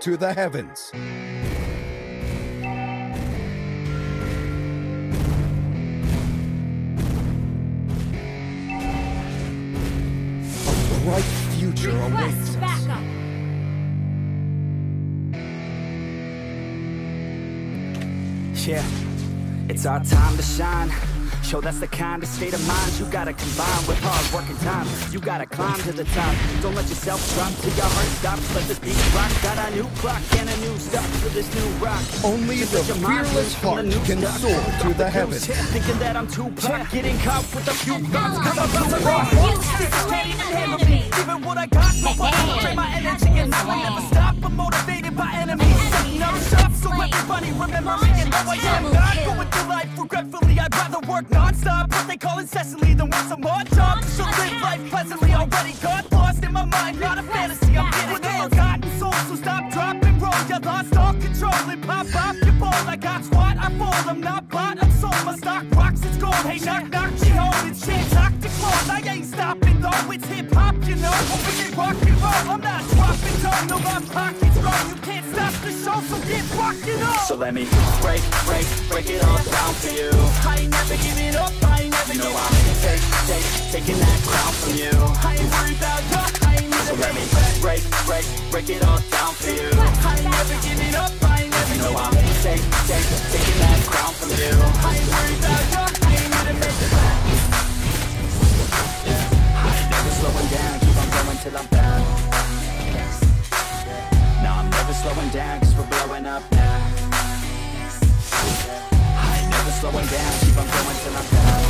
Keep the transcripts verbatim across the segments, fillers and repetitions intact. To the heavens. A bright future awaits us. Backup. Yeah, it's our time to shine. Show that's the kind of state of mind you gotta combine with hard work and time. You gotta climb to the top. Don't let yourself drop till your heart stops. Let this beat rock. Got a new clock and a new stop for this new rock. Only the fearless heart can soar to the heavens. Thinking that I'm too pop, getting caught with a few thoughts. Cause I'm about to rock. Even what I got before I drain my energy, and now I never stop. I'm motivated by enemies. Now I'm tough, so everybody remember me and how I am. Not going through life regretfully. I'd rather work non-stop, but they call incessantly, then want some more job. So live life pleasantly, already got lost in my mind. Not a fantasy, I'm getting with a forgotten soul. So stop, drop, and roll, you lost all control. And pop off your ball, I got squat, I fold. I'm not bought, I'm sold, my stock rocks, it's gold. Hey, knock, knock, she hold it, shit, talk to close. I ain't stopping though, it's hip-hop, you know. Open it, rock and roll, I'm not dropping down. No, my pocket's wrong, you can't stop the show, so get rockin' up. So let me break, break, break it all down for you. I ain't never giving up, I ain't never giving up. No, I'm take, take, taking that crown from you. I ain't worried about you, I ain't never. So let me break, break, break it all down for you. I ain't never giving up, I ain't never giving up. No, I'm take, take, taking that crown from you. I ain't worried about you, I ain't never. I ain't never slowing down, keep on going till I'm down. No, I'm never slowing down, cause we're blowing up now. I ain't never slowing down, keep on going till I'm down.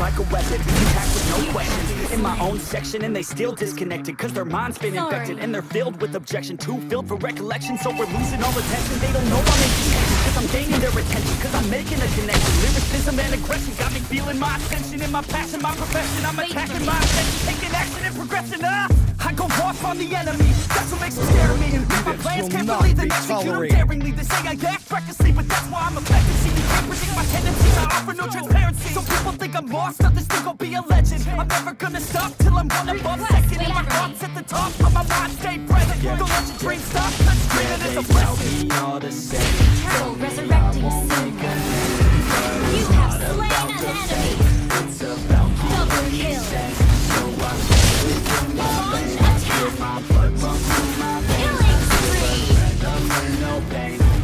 Like a weapon, attacked with no questions. In my own section, and they still disconnected, cause their mind's been Sorry. infected, and they're filled with objection, too filled for recollection, so we're losing all attention. They don't know I'm in connection, cause I'm gaining their attention, cause I'm making a connection. Lyricism and aggression got me feeling my attention, in my passion, my profession, I'm attacking my attention, taking action and progressing. Ah, I go off on the enemy, that's what makes them scare of me. And my plans can't believe that execute them daringly. They say I act recklessly, but that's why I'm effective. See, you can't predict my tendencies, I offer no transparency. So people think I'm lost. This thing gon' be a legend. I'm never gonna stop till I'm one above second. And my thoughts at the top, but my mind stay present. Yeah, don't let your dreams stop, let's treat it as a blessing. All the same. Turtle resurrecting soon. You have slain an enemy. It's about double kill. So I'm killing one attack. My blood runs through my veins. Killing spree.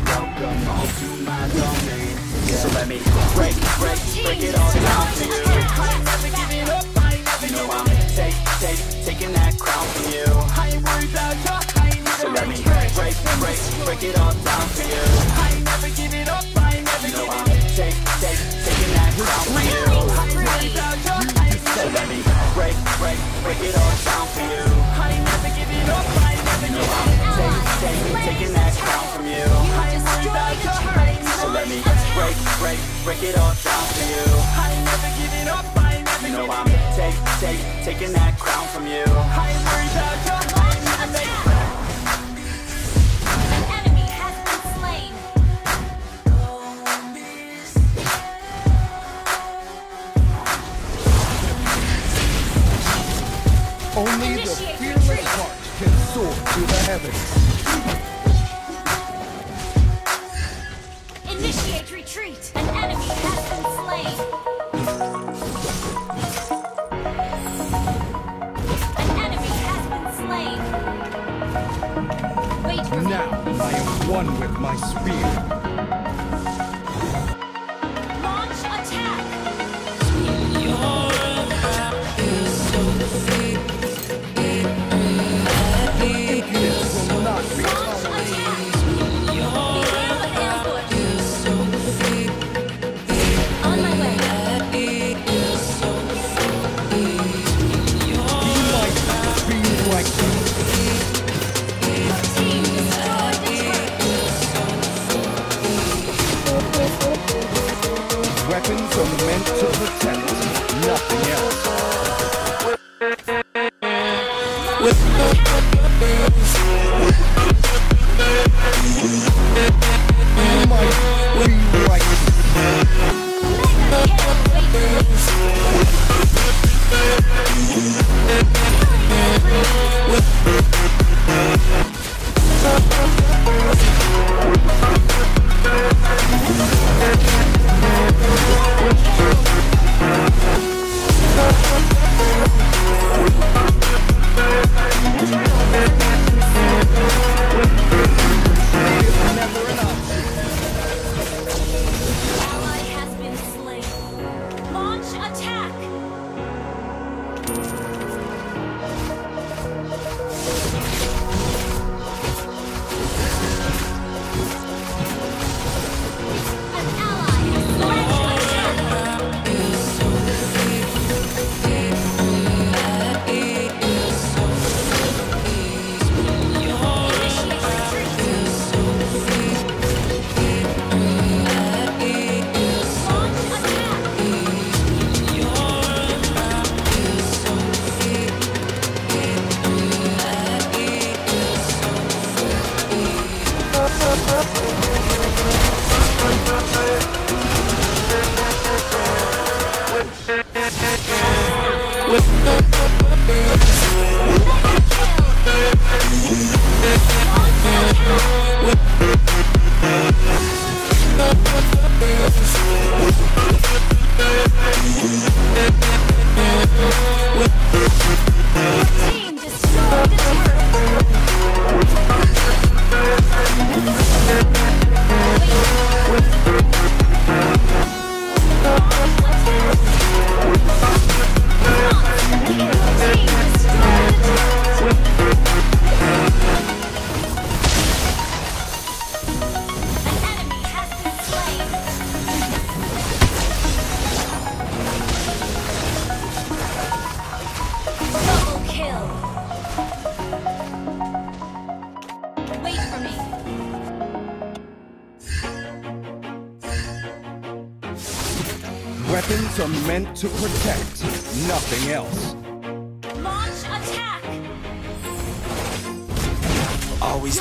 Welcome all to my domain. So let me break, break, break it all down for you. I ain't never giving up, I ain't never giving up. Take, take, taking that crown from you. I ain't worried about you, I ain't never. So let me break, break, break, break it all down for you. I ain't never giving up, I ain't never giving up. Take, take, taking that crown from you. I ain't worried about you, I ain't never. So let me break, break, break it all down for you. I ain't never giving up, I ain't never giving up. Take, take, taking that crown from you. I ain't worried about you, I ain't never. So let me break, break, break it all down for you. I ain't never giving up, I ain't never giving up. No, I'm take, take, taking that crown from you. I am worried about your life. An enemy has been slain. Don't be scared. Only the fearless heart can soar to the heavens. Initiate retreat. An enemy has been slain. Now I am one with my spear. Launch attack! Your heart is so thick, it really is. Launch attack! Your heart is so thick, it on my way. Is so thick. Your heart is like this. Weapons are meant to protect, nothing else. You might be right. Weapons are meant to protect, nothing else. Launch attack! Always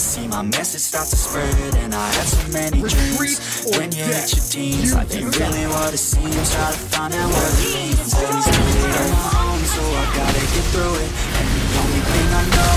see my message start to spread. And I had so many dreams. When you hit your teens, life ain't really what it seems. Try to find out where it leads. Always do it on my own, so I gotta get through it. And the only thing I know,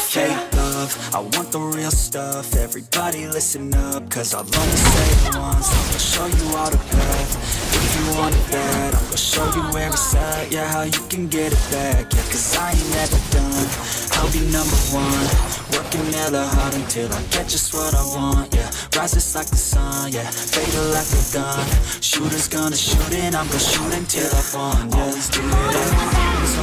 fake love, I want the real stuff. Everybody listen up, cause I'll only say it once. I'm gonna show you all the path. If you want it bad, I'm gonna show you where it's at. Yeah, how you can get it back. Yeah, cause I ain't never done. I'll be number one, working hella hard until I get just what I want. Yeah, rises like the sun, yeah, fatal like a gun. Shooters gonna shoot and I'm gonna shoot until I fall. Yeah, always do it everything, so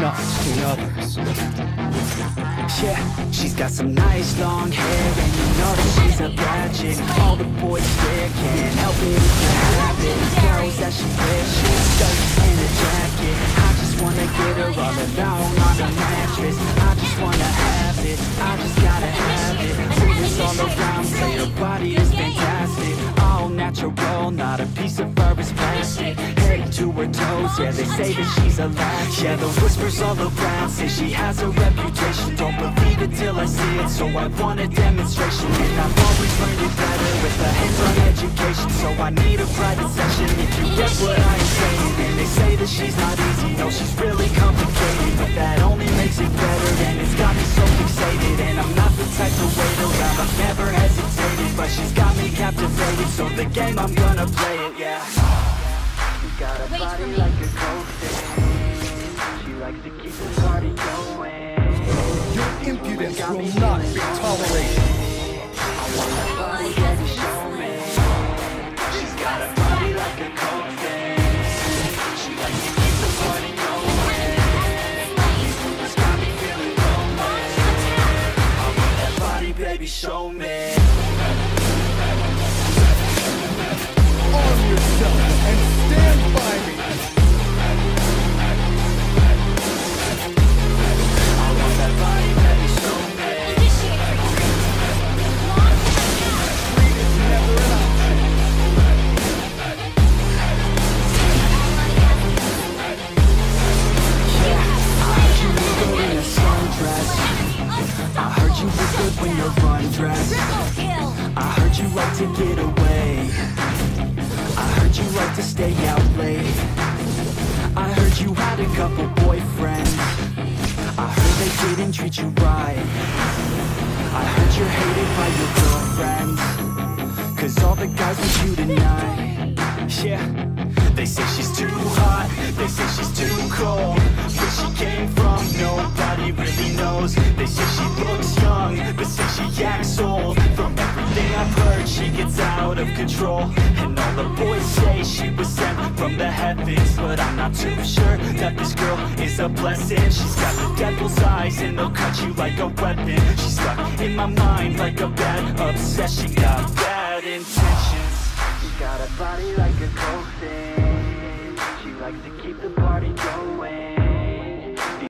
Not the others. Yeah, she's got some nice long hair, and you know that she's a bad chick. All the boys there can't help it if they have it. Girls that she wears, she's stuck in a jacket. I just wanna get her all alone on a mattress. I just wanna have it, I just gotta have it. Rumors all around say her body is fantastic. All natural, not a piece of fur is plastic. To her toes, yeah, they say that she's a latch. Yeah, the whispers all around say she has a reputation. Don't believe it till I see it, so I want a demonstration. And I've always learned it better with a hands-on education, so I need a private session if you get what I'm saying. And they say that she's not easy, no, she's really complicated, but that only makes it better, and it's got me so fixated. And I'm not the type to wait around, I've never hesitated, but she's got me captivated, so the game, I'm gonna play it, yeah. Got a Wait body like a goldfish. She likes to keep the party going. Your impudence got will not be tolerated. I want a body that is showman. She's got a body like a goldfish. She likes to keep the party going. It's got me feeling lonely. I want that body, baby, show me. Arm yourself and stand by me. I want that body that is so bad. Greed is never an option. Yeah, I heard you were good in a sundress. I heard you were good when you're undressed. I heard you like to get away. I heard you like to stay out late. I heard you had a couple boyfriends. I heard they didn't treat you right. I heard you're hated by your girlfriends, cause all the guys want you tonight. Yeah, they say she's too hot, they say she's too cold. Where she came from, nobody really knows. They say she looks young, but say she acts old. From everything I've heard, she gets out of control. And all the boys say she was sent from the heavens, but I'm not too sure that this girl is a blessing. She's got the devil's eyes and they'll cut you like a weapon. She's stuck in my mind like a bad obsession. Got bad intentions. She got a body like a ghost, and she likes to keep the